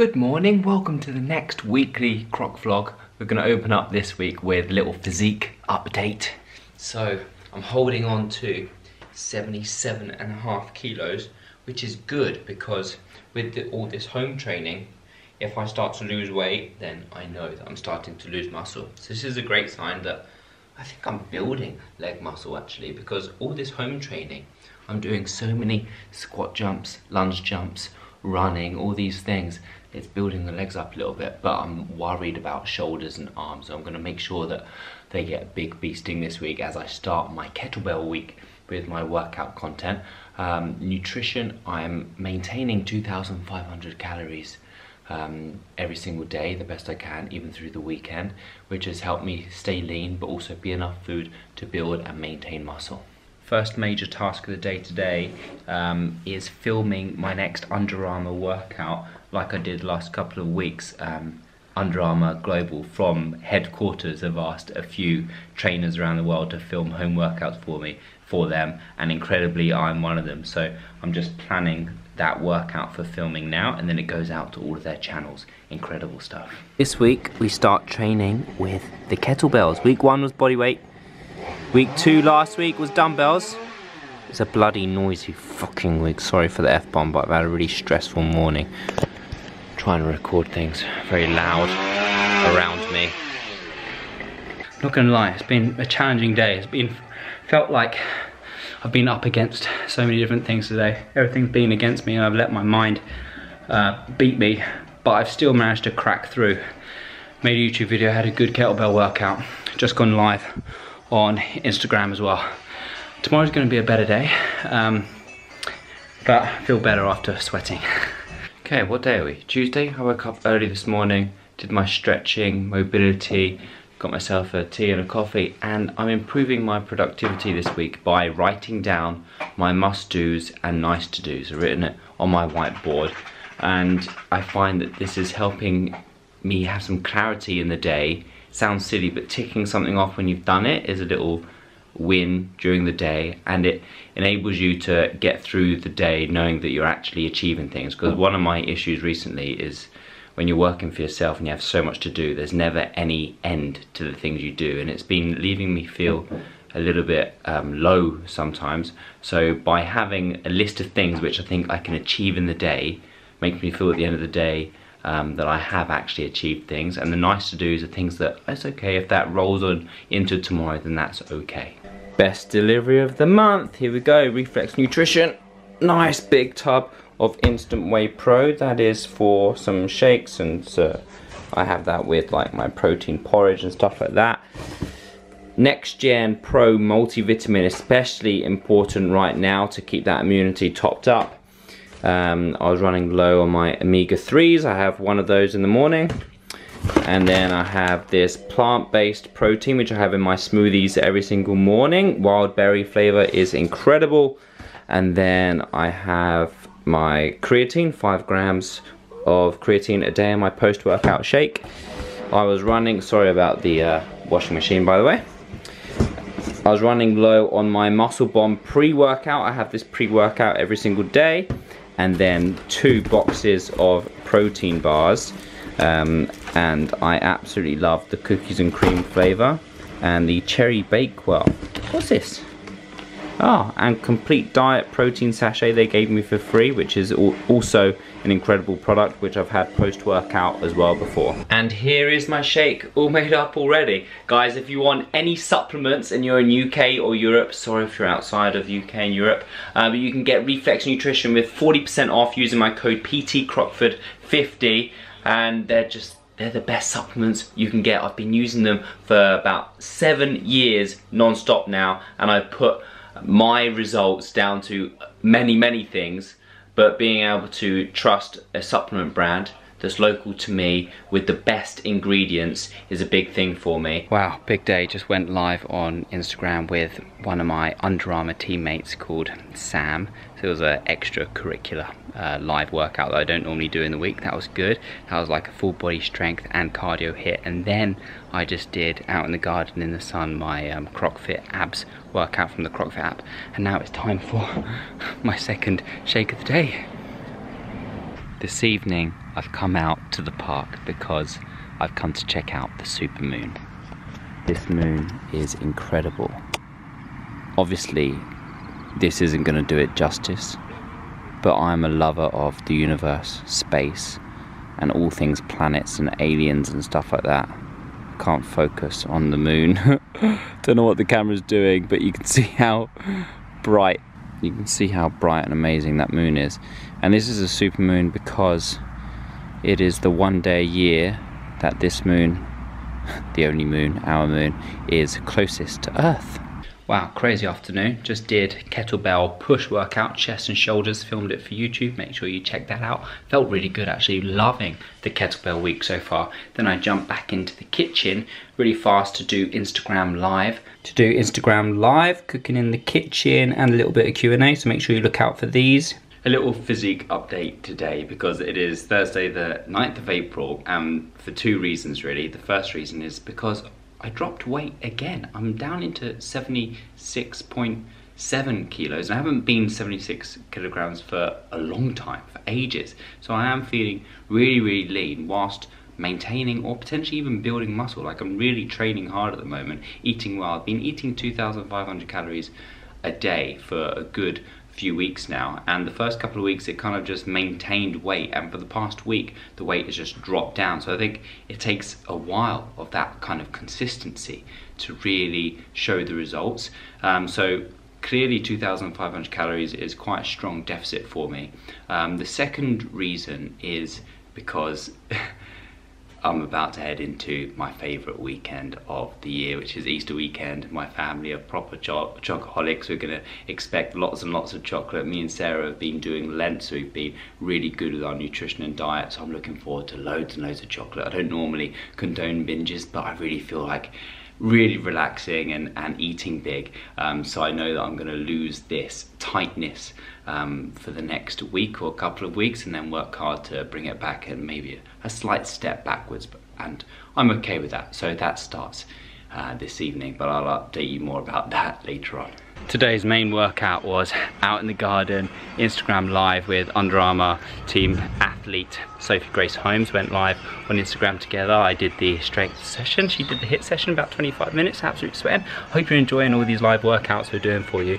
Good morning, welcome to the next weekly croc vlog. We're going to open up this week with a little physique update. So I'm holding on to 77.5 kilos, which is good because with all this home training, if I start to lose weight, then I know that I'm starting to lose muscle. So this is a great sign that I think I'm building leg muscle actually, because all this home training, I'm doing so many squat jumps, lunge jumps, running, all these things. It's building the legs up a little bit, but I'm worried about shoulders and arms, so I'm going to make sure that they get a big beasting this week as I start my kettlebell week with my workout content. Nutrition, I'm maintaining 2,500 calories every single day, the best I can, even through the weekend, which has helped me stay lean, but also be enough food to build and maintain muscle. First major task of the day today is filming my next Under Armour workout, like I did last couple of weeks. Under Armour Global from headquarters have asked a few trainers around the world to film home workouts for me, for them, and incredibly I'm one of them. So I'm just planning that workout for filming now, and then it goes out to all of their channels. Incredible stuff. This week we start training with the kettlebells. Week one was body weight. Week two last week was dumbbells. It's a bloody noisy fucking week. Sorry for the F-bomb, but I've had a really stressful morning. Trying to record things very loud around me. Not gonna lie, it's been a challenging day. It's been, felt like I've been up against so many different things today. Everything's been against me and I've let my mind beat me, but I've still managed to crack through. Made a YouTube video, had a good kettlebell workout. Just gone live on Instagram as well. Tomorrow's going to be a better day, but I feel better after sweating. Okay, what day are we? Tuesday. I woke up early this morning, did my stretching, mobility, got myself a tea and a coffee, and I'm improving my productivity this week by writing down my must-dos and nice-to-dos. I've written it on my whiteboard, and I find that this is helping me have some clarity in the day. Sounds silly, but ticking something off when you've done it is a little win during the day, and it enables you to get through the day knowing that you're actually achieving things. Because one of my issues recently is when you're working for yourself and you have so much to do, there's never any end to the things you do, and it's been leaving me feel a little bit low sometimes. So by having a list of things which I think I can achieve in the day makes me feel at the end of the day that I have actually achieved things. And the nice to do's are things that it's okay if that rolls on into tomorrow, then that's okay. Best delivery of the month, here we go. Reflex Nutrition, nice big tub of instant whey pro. That is for some shakes, and I have that with like my protein porridge and stuff like that. Next Gen Pro multivitamin, especially important right now to keep that immunity topped up. I was running low on my omega-3s. I have one of those in the morning, and then I have this plant-based protein which I have in my smoothies every single morning. Wild berry flavor is incredible. And then I have my creatine, 5 grams of creatine a day in my post-workout shake. I was running, sorry about the washing machine by the way, I was running low on my Muscle Bomb pre-workout. I have this pre-workout every single day. And then 2 boxes of protein bars, and I absolutely love the cookies and cream flavor and the cherry bakewell. What's this? Oh, and complete diet protein sachet they gave me for free, which is also an incredible product which I've had post-workout as well before. And here is my shake, all made up already. Guys, if you want any supplements and you're in UK or Europe, sorry if you're outside of UK and Europe, but you can get Reflex Nutrition with 40% off using my code PTCROCKFORD50, and they're the best supplements you can get. I've been using them for about 7 years non-stop now, and I put my results down to many things, but being able to trust a supplement brand that's local to me with the best ingredients is a big thing for me. Wow, big day. Just went live on Instagram with one of my Under Armour teammates called Sam. So it was an extracurricular live workout that I don't normally do in the week. That was good. That was like a full body strength and cardio hit. And then I just did out in the garden in the sun my CrockFit abs workout from the CrockFit app. And now it's time for my second shake of the day. This evening I've come out to the park because I've come to check out the supermoon. This moon is incredible. Obviously this isn't going to do it justice, but I'm a lover of the universe, space and all things planets and aliens and stuff like that. Can't focus on the moon. Don't know what the camera's doing, but you can see how bright and amazing that moon is. And this is a supermoon because it is the one day a year that this moon, the only moon, our moon, is closest to Earth. Wow, crazy afternoon. Just did kettlebell push workout, chest and shoulders, filmed it for YouTube. Make sure you check that out. Felt really good actually, loving the kettlebell week so far. Then I jumped back into the kitchen really fast to do Instagram Live. Cooking in the kitchen and a little bit of Q&A, so make sure you look out for these. A little physique update today because it is Thursday the 9th of April, for two reasons really. The first reason is because I dropped weight again. I'm down into 76.7 kilos. I haven't been 76 kilograms for a long time, for ages. So I am feeling really, really lean whilst maintaining or potentially even building muscle. Like I'm really training hard at the moment, eating well. I've been eating 2,500 calories a day for a good few weeks now, and the first couple of weeks it kind of just maintained weight, and for the past week the weight has just dropped down. So I think it takes a while of that kind of consistency to really show the results. So clearly 2,500 calories is quite a strong deficit for me. The second reason is because I'm about to head into my favourite weekend of the year, which is Easter weekend. My family are proper chocoholics. We're going to expect lots and lots of chocolate. Me and Sarah have been doing Lent, so we've been really good with our nutrition and diet, so I'm looking forward to loads and loads of chocolate. I don't normally condone binges, but I really feel like really relaxing and eating big. So I know that I'm going to lose this tightness for the next week or a couple of weeks, and then work hard to bring it back, and maybe a slight step backwards, but, and I'm okay with that. So that starts this evening, but I'll update you more about that later on. Today's main workout was out in the garden, Instagram Live with Under Armour team athlete Sophie Grace Holmes. Went live on Instagram together. I did the strength session, she did the HIIT session, about 25 minutes, absolute sweating. Hope you're enjoying all these live workouts we're doing for you.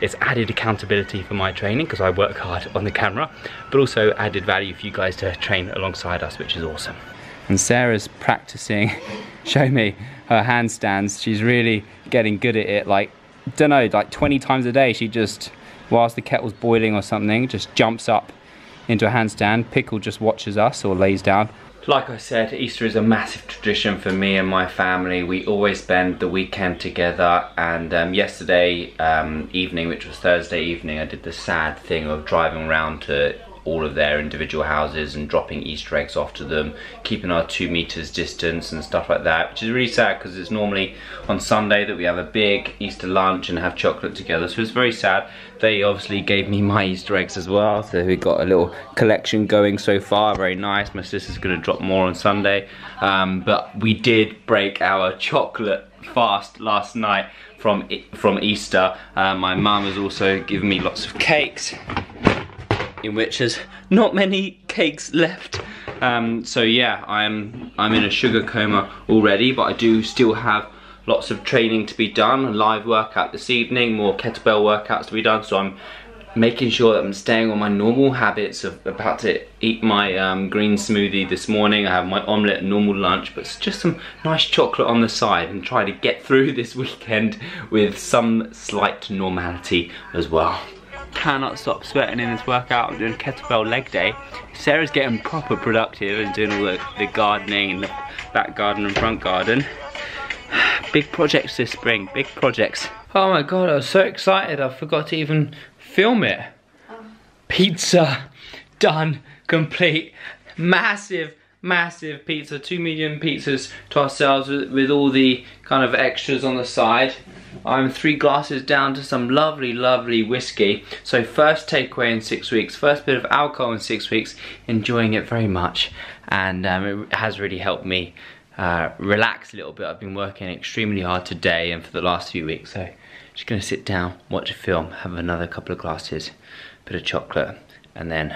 It's added accountability for my training because I work hard on the camera, but also added value for you guys to train alongside us, which is awesome. And Sarah's practicing, show me her handstands. She's really getting good at it. Like, don't know, like 20 times a day, she just, whilst the kettle's boiling or something, just jumps up into a handstand. Pickle just watches us or lays down. Like I said, Easter is a massive tradition for me and my family. We always spend the weekend together, and yesterday evening, which was Thursday evening, I did the sad thing of driving around to all of their individual houses and dropping Easter eggs off to them, keeping our 2 meters distance and stuff like that, which is really sad because it's normally on Sunday that we have a big Easter lunch and have chocolate together. So it's very sad. They obviously gave me my Easter eggs as well, so we got a little collection going so far. Very nice. My sister's going to drop more on Sunday, but we did break our chocolate fast last night from Easter. My mum has also given me lots of cakes, in which there's not many cakes left. So yeah, I'm in a sugar coma already, but I do still have lots of training to be done, a live workout this evening, more kettlebell workouts to be done, so I'm making sure that I'm staying on my normal habits of about to eat my green smoothie this morning. I have my omelette, normal lunch, but just some nice chocolate on the side, and try to get through this weekend with some slight normality as well. Cannot stop sweating in this workout. I'm doing kettlebell leg day. Sarah's getting proper productive and doing all the gardening in the back garden and front garden. Big projects this spring, big projects. Oh my god, I was so excited I forgot to even film it. Pizza done, complete, massive pizza, 2 million pizzas to ourselves with all the kind of extras on the side. I'm 3 glasses down to some lovely whiskey. So first takeaway in 6 weeks, first bit of alcohol in 6 weeks, enjoying it very much, and it has really helped me relax a little bit. I've been working extremely hard today and for the last few weeks, so just gonna sit down, watch a film, have another couple of glasses, bit of chocolate, and then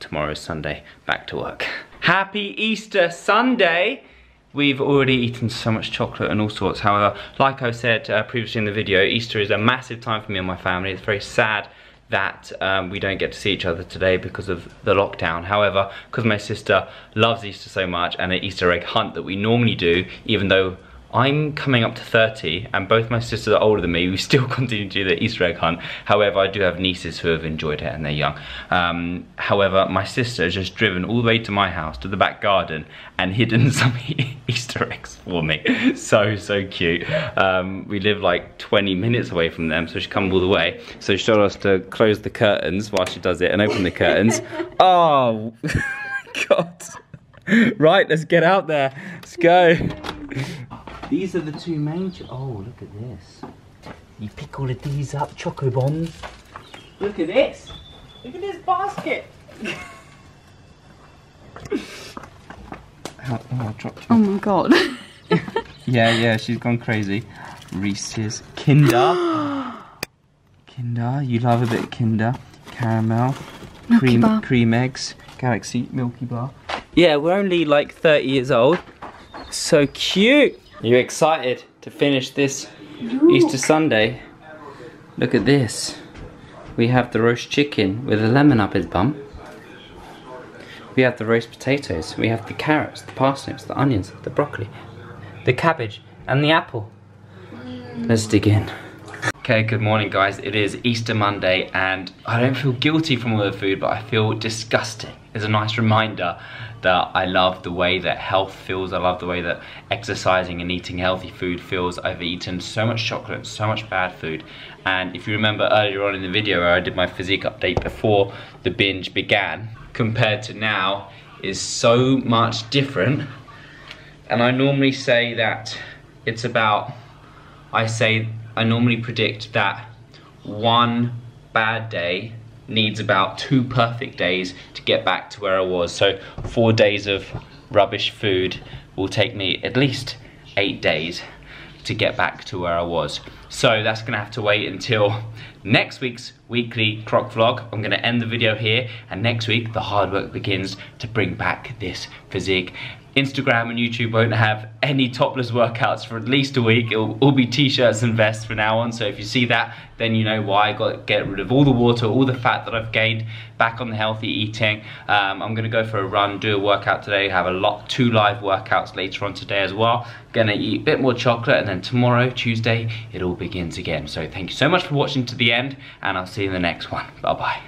tomorrow's Sunday, back to work. Happy Easter Sunday! We've already eaten so much chocolate and all sorts. However, like I said previously in the video, Easter is a massive time for me and my family. It's very sad that we don't get to see each other today because of the lockdown. However, because my sister loves Easter so much and the Easter egg hunt that we normally do, even though I'm coming up to 30 and both my sisters are older than me, we still continue to do the Easter egg hunt. However, I do have nieces who have enjoyed it and they're young. However, my sister has just driven all the way to my house, to the back garden, and hidden some Easter eggs for me. So cute. We live like 20 minutes away from them, so she comes all the way. So she told us to close the curtains while she does it and open the curtains. Oh, God. Right, let's get out there. Let's go. These are the two main, oh, look at this. You pick all of these up, choco bombs. Look at this. Look at this basket. Oh, I dropped it. Oh my God. yeah, she's gone crazy. Reese's, Kinder. Kinder, you love a bit of Kinder. Caramel, cream eggs, Galaxy, Milky Bar. Yeah, we're only like 30 years old. So cute. Are you excited to finish this Easter Sunday? Look at this. We have the roast chicken with a lemon up his bum. We have the roast potatoes. We have the carrots, the parsnips, the onions, the broccoli, the cabbage, and the apple. Let's dig in. Okay, good morning guys. It is Easter Monday and I don't feel guilty from all the food, but I feel disgusting. It's a nice reminder that I love the way that health feels. I love the way that exercising and eating healthy food feels. I've eaten so much chocolate, so much bad food. And if you remember earlier on in the video where I did my physique update before the binge began, compared to now is so much different. And I normally say that it's about, I normally predict that one bad day needs about two perfect days to get back to where I was. So 4 days of rubbish food will take me at least 8 days to get back to where I was. So that's gonna have to wait until next week's weekly crock vlog. I'm gonna end the video here, and next week the hard work begins to bring back this physique. Instagram and YouTube won't have any topless workouts for at least a week. It'll all be t-shirts and vests from now on. So if you see that, then you know why. I got to get rid of all the water, all the fat that I've gained, back on the healthy eating. I'm gonna go for a run, do a workout today, have two live workouts later on today as well. Gonna eat a bit more chocolate, and then tomorrow, Tuesday, it all begins again. So thank you so much for watching to the end, and I'll see you in the next one. Bye bye.